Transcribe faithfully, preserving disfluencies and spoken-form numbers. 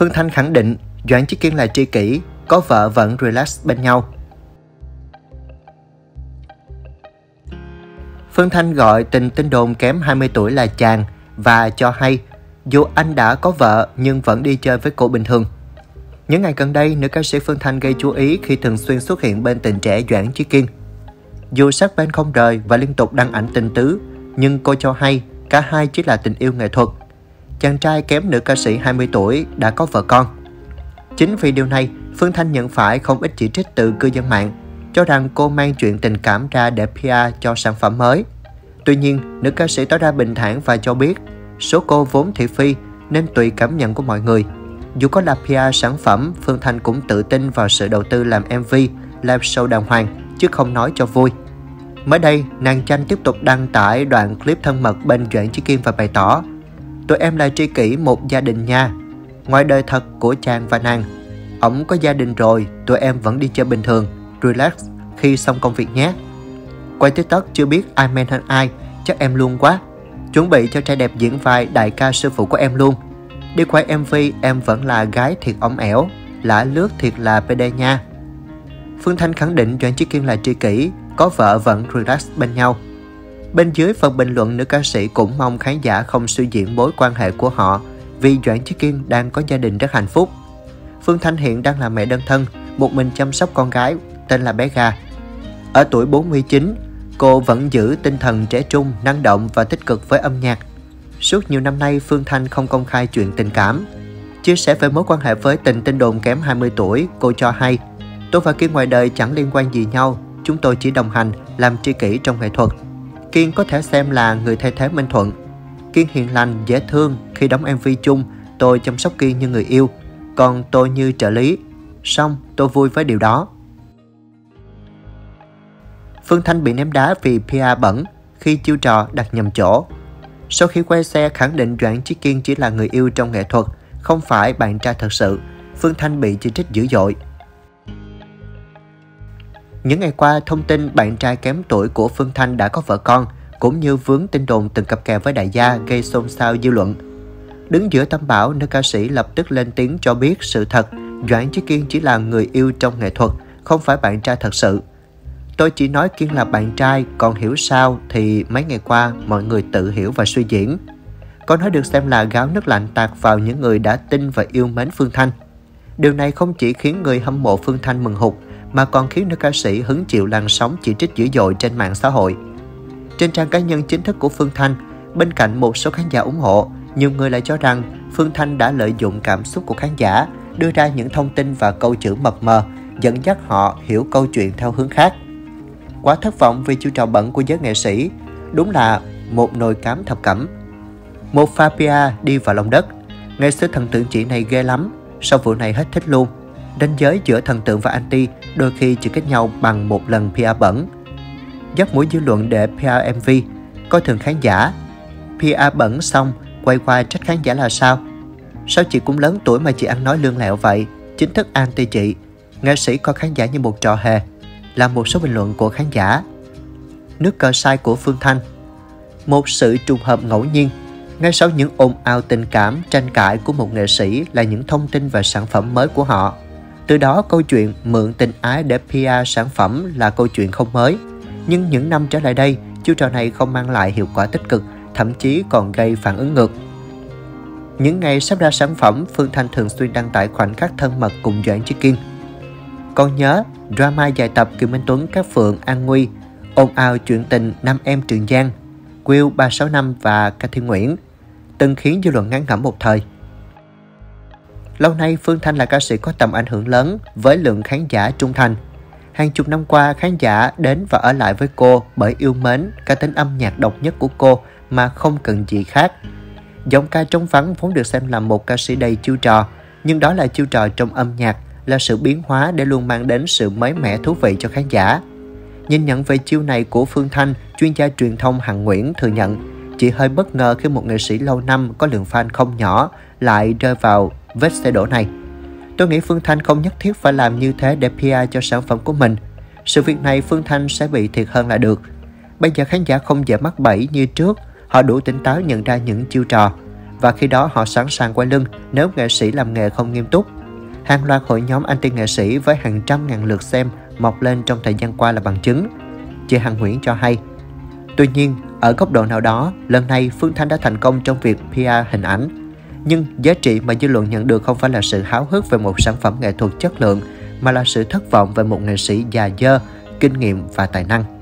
Phương Thanh khẳng định Doãn Chí Kiên là tri kỷ, có vợ vẫn relax bên nhau. Phương Thanh gọi tình tin đồn kém hai mươi tuổi là chàng và cho hay dù anh đã có vợ nhưng vẫn đi chơi với cô bình thường. Những ngày gần đây, nữ ca sĩ Phương Thanh gây chú ý khi thường xuyên xuất hiện bên tình trẻ Doãn Chí Kiên. Dù sát bên không rời và liên tục đăng ảnh tình tứ, nhưng cô cho hay cả hai chỉ là tình yêu nghệ thuật. Chàng trai kém nữ ca sĩ hai mươi tuổi đã có vợ con. Chính vì điều này, Phương Thanh nhận phải không ít chỉ trích từ cư dân mạng, cho rằng cô mang chuyện tình cảm ra để pê e rờ cho sản phẩm mới. Tuy nhiên, nữ ca sĩ tỏ ra bình thản và cho biết số cô vốn thị phi nên tùy cảm nhận của mọi người. Dù có là pê e rờ sản phẩm, Phương Thanh cũng tự tin vào sự đầu tư làm em vê, live show đàng hoàng, chứ không nói cho vui. Mới đây, nàng Chanh tiếp tục đăng tải đoạn clip thân mật bên Doãn Chí Kiên và bày tỏ: "Tụi em là tri kỷ một gia đình nha. Ngoài đời thật của chàng và nàng, ổng có gia đình rồi, tụi em vẫn đi chơi bình thường, relax khi xong công việc nhé. Quay TikTok chưa biết ai men hơn ai, chắc em luôn quá. Chuẩn bị cho trai đẹp diễn vai đại ca sư phụ của em luôn. Đi quay em vê em vẫn là gái thiệt ống ẻo, lả lướt thiệt là pê đê nha." Phương Thanh khẳng định Doãn Chí Kiên là tri kỷ, có vợ vẫn relax bên nhau. Bên dưới phần bình luận, nữ ca sĩ cũng mong khán giả không suy diễn mối quan hệ của họ vì Doãn Chí Kiên đang có gia đình rất hạnh phúc. Phương Thanh hiện đang là mẹ đơn thân, một mình chăm sóc con gái tên là bé Gà. Ở tuổi bốn mươi chín, cô vẫn giữ tinh thần trẻ trung, năng động và tích cực với âm nhạc. Suốt nhiều năm nay, Phương Thanh không công khai chuyện tình cảm. Chia sẻ về mối quan hệ với tình tin đồn kém hai mươi tuổi, cô cho hay: "Tôi và Kiên ngoài đời chẳng liên quan gì nhau, chúng tôi chỉ đồng hành, làm tri kỷ trong nghệ thuật. Kiên có thể xem là người thay thế Minh Thuận. Kiên hiền lành, dễ thương, khi đóng em vê chung, tôi chăm sóc Kiên như người yêu, còn tôi như trợ lý. Xong, tôi vui với điều đó." Phương Thanh bị ném đá vì pê e rờ bẩn khi chiêu trò đặt nhầm chỗ. Sau khi quay xe khẳng định Doãn Chí Kiên chỉ là người yêu trong nghệ thuật, không phải bạn trai thật sự, Phương Thanh bị chỉ trích dữ dội. Những ngày qua, thông tin bạn trai kém tuổi của Phương Thanh đã có vợ con cũng như vướng tin đồn từng cặp kè với đại gia gây xôn xao dư luận. Đứng giữa tâm bão, nữ ca sĩ lập tức lên tiếng cho biết sự thật Doãn Chí Kiên chỉ là người yêu trong nghệ thuật, không phải bạn trai thật sự. "Tôi chỉ nói Kiên là bạn trai, còn hiểu sao thì mấy ngày qua mọi người tự hiểu và suy diễn." Câu nói được xem là gáo nước lạnh tạt vào những người đã tin và yêu mến Phương Thanh. Điều này không chỉ khiến người hâm mộ Phương Thanh mừng hụt, mà còn khiến nữ ca sĩ hứng chịu làn sóng chỉ trích dữ dội trên mạng xã hội. Trên trang cá nhân chính thức của Phương Thanh, bên cạnh một số khán giả ủng hộ, nhiều người lại cho rằng Phương Thanh đã lợi dụng cảm xúc của khán giả, đưa ra những thông tin và câu chữ mập mờ, dẫn dắt họ hiểu câu chuyện theo hướng khác. Quá thất vọng vì chiêu trò bẩn của giới nghệ sĩ, đúng là một nồi cám thập cẩm. Một pha pê e rờ đi vào lòng đất, nghệ sĩ thần tượng chị này ghê lắm, sau vụ này hết thích luôn. Ranh giới giữa thần tượng và anti đôi khi chỉ cách nhau bằng một lần pê e rờ bẩn. Dắt mũi dư luận để pê e rờ em vê, coi thường khán giả. pê e rờ bẩn xong, quay qua trách khán giả là sao? Sao chị cũng lớn tuổi mà chị ăn nói lương lẹo vậy? Chính thức anti chị, nghệ sĩ coi khán giả như một trò hề, là một số bình luận của khán giả. Nước cờ sai của Phương Thanh. Một sự trùng hợp ngẫu nhiên. Ngay sau những ồn ào tình cảm, tranh cãi của một nghệ sĩ là những thông tin về sản phẩm mới của họ. Từ đó, câu chuyện mượn tình ái để pê e rờ sản phẩm là câu chuyện không mới. Nhưng những năm trở lại đây, chiêu trò này không mang lại hiệu quả tích cực, thậm chí còn gây phản ứng ngược. Những ngày sắp ra sản phẩm, Phương Thanh thường xuyên đăng tải khoảnh khắc thân mật cùng Doãn Chí Kiên. Còn nhớ, drama dài tập Kiều Minh Tuấn, Cát Phượng, an nguy, ồn ào chuyện tình Nam Em Trường Giang, Will ba sáu năm và Cathy Nguyễn, từng khiến dư luận ngán ngẩm một thời. Lâu nay, Phương Thanh là ca sĩ có tầm ảnh hưởng lớn với lượng khán giả trung thành. Hàng chục năm qua, khán giả đến và ở lại với cô bởi yêu mến cá tính âm nhạc độc nhất của cô mà không cần gì khác. Giọng ca trống vắng vốn được xem là một ca sĩ đầy chiêu trò, nhưng đó là chiêu trò trong âm nhạc, là sự biến hóa để luôn mang đến sự mới mẻ thú vị cho khán giả. Nhìn nhận về chiêu này của Phương Thanh, chuyên gia truyền thông Hằng Nguyễn thừa nhận chị hơi bất ngờ khi một nghệ sĩ lâu năm có lượng fan không nhỏ lại rơi vào vết xe đổ này. "Tôi nghĩ Phương Thanh không nhất thiết phải làm như thế để pê e rờ cho sản phẩm của mình. Sự việc này Phương Thanh sẽ bị thiệt hơn là được. Bây giờ khán giả không dễ mắc bẫy như trước, họ đủ tỉnh táo nhận ra những chiêu trò. và khi đó họ sẵn sàng quay lưng nếu nghệ sĩ làm nghề không nghiêm túc. Hàng loạt hội nhóm anti nghệ sĩ với hàng trăm ngàn lượt xem mọc lên trong thời gian qua là bằng chứng. Chị Hằng Nguyễn cho hay. Tuy nhiên, ở góc độ nào đó, lần này Phương Thanh đã thành công trong việc pê e rờ hình ảnh. Nhưng giá trị mà dư luận nhận được không phải là sự háo hức về một sản phẩm nghệ thuật chất lượng, mà là sự thất vọng về một nghệ sĩ già dơ, kinh nghiệm và tài năng.